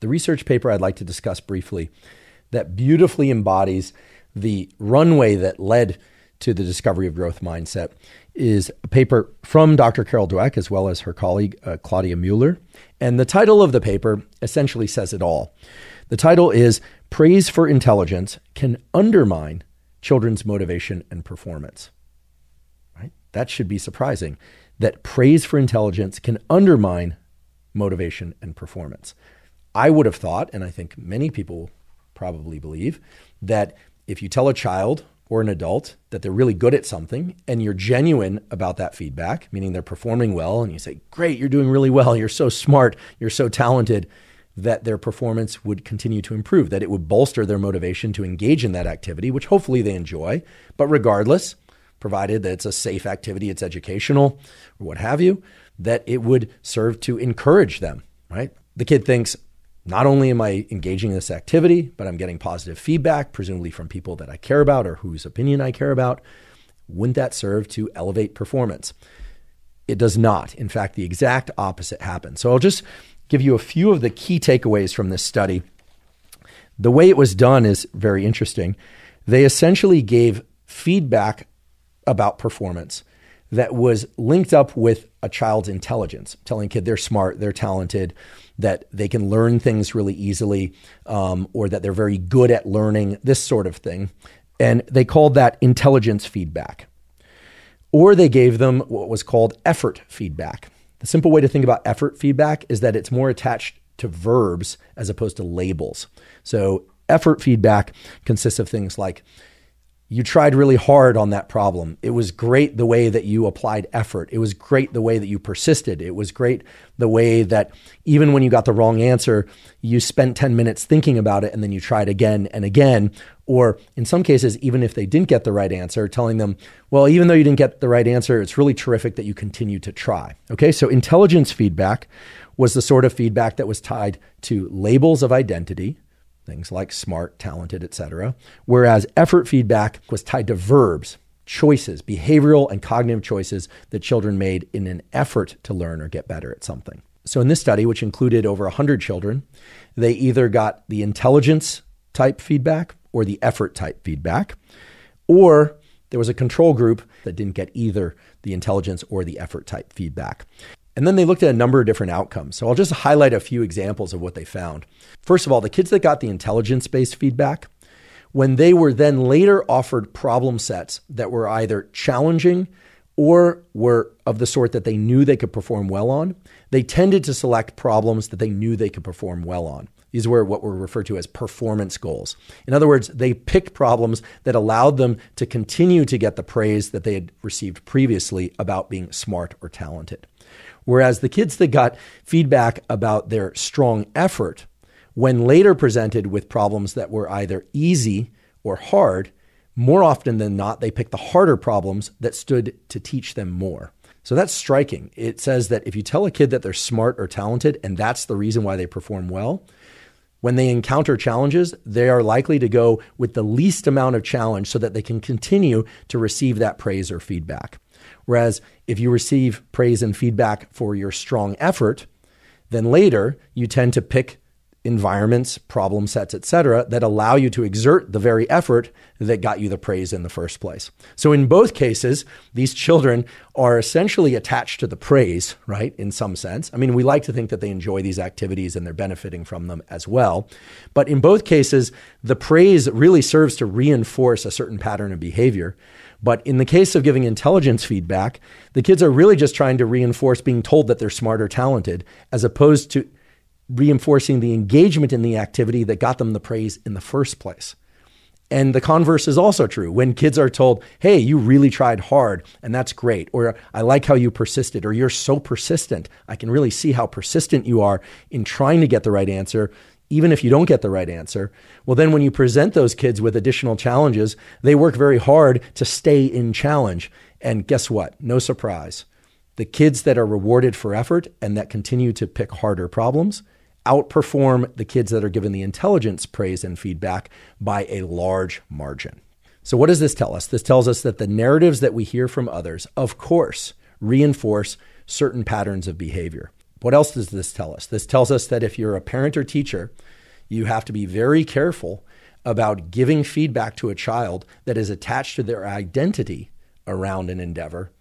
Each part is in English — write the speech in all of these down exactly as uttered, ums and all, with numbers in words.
The research paper I'd like to discuss briefly that beautifully embodies the runway that led to the discovery of growth mindset is a paper from Doctor Carol Dweck, as well as her colleague, uh, Claudia Mueller. And the title of the paper essentially says it all. The title is Praise for Intelligence Can Undermine Children's Motivation and Performance. Right? That should be surprising, that praise for intelligence can undermine motivation and performance. I would have thought, and I think many people probably believe, that if you tell a child or an adult that they're really good at something and you're genuine about that feedback, meaning they're performing well, and you say, great, you're doing really well, you're so smart, you're so talented, that their performance would continue to improve, that it would bolster their motivation to engage in that activity, which hopefully they enjoy. But regardless, provided that it's a safe activity, it's educational or what have you, that it would serve to encourage them, right? The kid thinks, not only am I engaging in this activity, but I'm getting positive feedback, presumably from people that I care about or whose opinion I care about. Wouldn't that serve to elevate performance? It does not. In fact, the exact opposite happens. So I'll just give you a few of the key takeaways from this study. The way it was done is very interesting. They essentially gave feedback about performance that was linked up with a child's intelligence, telling a kid they're smart, they're talented, that they can learn things really easily, um, or that they're very good at learning, this sort of thing. And they called that intelligence feedback. Or they gave them what was called effort feedback. The simple way to think about effort feedback is that it's more attached to verbs as opposed to labels. So effort feedback consists of things like, you tried really hard on that problem. It was great the way that you applied effort. It was great the way that you persisted. It was great the way that even when you got the wrong answer, you spent ten minutes thinking about it and then you tried again and again. Or in some cases, even if they didn't get the right answer, telling them, well, even though you didn't get the right answer, it's really terrific that you continue to try. Okay, so intelligence feedback was the sort of feedback that was tied to labels of identity, things like smart, talented, et cetera. Whereas effort feedback was tied to verbs, choices, behavioral and cognitive choices that children made in an effort to learn or get better at something. So in this study, which included over one hundred children, they either got the intelligence type feedback or the effort type feedback, or there was a control group that didn't get either the intelligence or the effort type feedback. And then they looked at a number of different outcomes. So I'll just highlight a few examples of what they found. First of all, the kids that got the intelligence-based feedback, when they were then later offered problem sets that were either challenging or were of the sort that they knew they could perform well on, they tended to select problems that they knew they could perform well on. These were what were referred to as performance goals. In other words, they picked problems that allowed them to continue to get the praise that they had received previously about being smart or talented. Whereas the kids that got feedback about their strong effort, when later presented with problems that were either easy or hard, more often than not, they picked the harder problems that stood to teach them more. So that's striking. It says that if you tell a kid that they're smart or talented, and that's the reason why they perform well, when they encounter challenges, they are likely to go with the least amount of challenge so that they can continue to receive that praise or feedback. Whereas if you receive praise and feedback for your strong effort, then later you tend to pick environments, problem sets, et cetera, that allow you to exert the very effort that got you the praise in the first place. So in both cases, these children are essentially attached to the praise, right? In some sense. I mean, we like to think that they enjoy these activities and they're benefiting from them as well. But in both cases, the praise really serves to reinforce a certain pattern of behavior. But in the case of giving intelligence feedback, the kids are really just trying to reinforce being told that they're smart or talented, as opposed to reinforcing the engagement in the activity that got them the praise in the first place. And the converse is also true. When kids are told, hey, you really tried hard, and that's great, or I like how you persisted, or you're so persistent, I can really see how persistent you are in trying to get the right answer, even if you don't get the right answer. Well, then when you present those kids with additional challenges, they work very hard to stay in challenge. And guess what? No surprise. The kids that are rewarded for effort and that continue to pick harder problems outperform the kids that are given the intelligence praise and feedback by a large margin. So what does this tell us? This tells us that the narratives that we hear from others, of course, reinforce certain patterns of behavior. What else does this tell us? This tells us that if you're a parent or teacher, you have to be very careful about giving feedback to a child that is attached to their identity around an endeavor,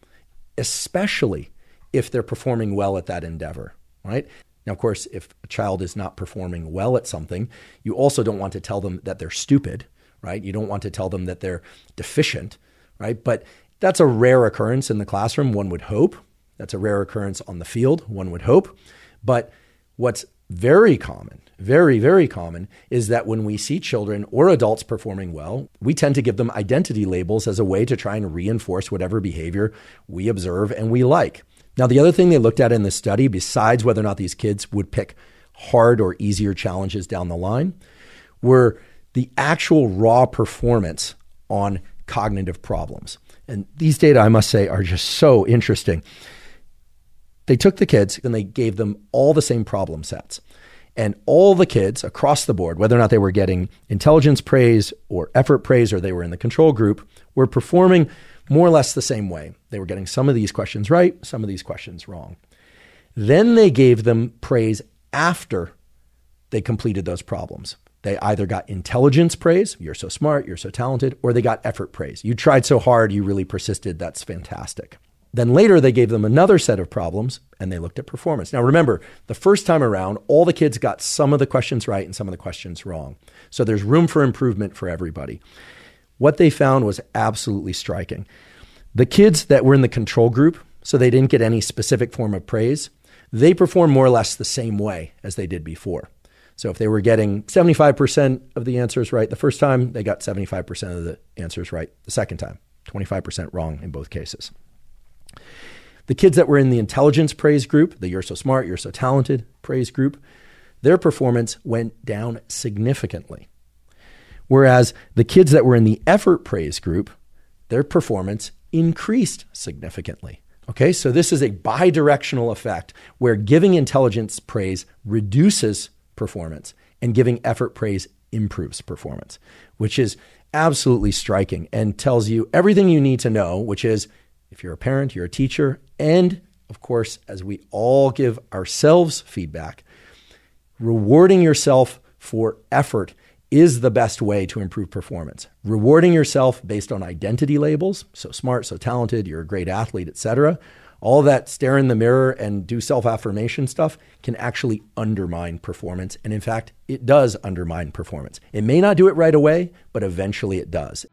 especially if they're performing well at that endeavor, right? Now, of course, if a child is not performing well at something, you also don't want to tell them that they're stupid, right? You don't want to tell them that they're deficient, right? But that's a rare occurrence in the classroom, one would hope. That's a rare occurrence on the field, one would hope. But what's very common, very, very common, is that when we see children or adults performing well, we tend to give them identity labels as a way to try and reinforce whatever behavior we observe and we like. Now, the other thing they looked at in this study, besides whether or not these kids would pick hard or easier challenges down the line, were the actual raw performance on cognitive problems. And these data, I must say, are just so interesting. They took the kids and they gave them all the same problem sets. And all the kids across the board, whether or not they were getting intelligence praise or effort praise or they were in the control group, were performing more or less the same way. They were getting some of these questions right, some of these questions wrong. Then they gave them praise after they completed those problems. They either got intelligence praise, you're so smart, you're so talented, or they got effort praise. You tried so hard, you really persisted, that's fantastic. Then later they gave them another set of problems and they looked at performance. Now remember, the first time around, all the kids got some of the questions right and some of the questions wrong. So there's room for improvement for everybody. What they found was absolutely striking. The kids that were in the control group, so they didn't get any specific form of praise, they performed more or less the same way as they did before. So if they were getting seventy-five percent of the answers right the first time, they got seventy-five percent of the answers right the second time, twenty-five percent wrong in both cases. The kids that were in the intelligence praise group, the you're so smart, you're so talented praise group, their performance went down significantly. Whereas the kids that were in the effort praise group, their performance increased significantly. Okay, so this is a bidirectional effect where giving intelligence praise reduces performance and giving effort praise improves performance, which is absolutely striking and tells you everything you need to know, which is if you're a parent, you're a teacher, and of course, as we all give ourselves feedback, rewarding yourself for effort is the best way to improve performance. Rewarding yourself based on identity labels, so smart, so talented, you're a great athlete, et cetera, all that stare in the mirror and do self-affirmation stuff can actually undermine performance. And in fact, it does undermine performance. It may not do it right away, but eventually it does.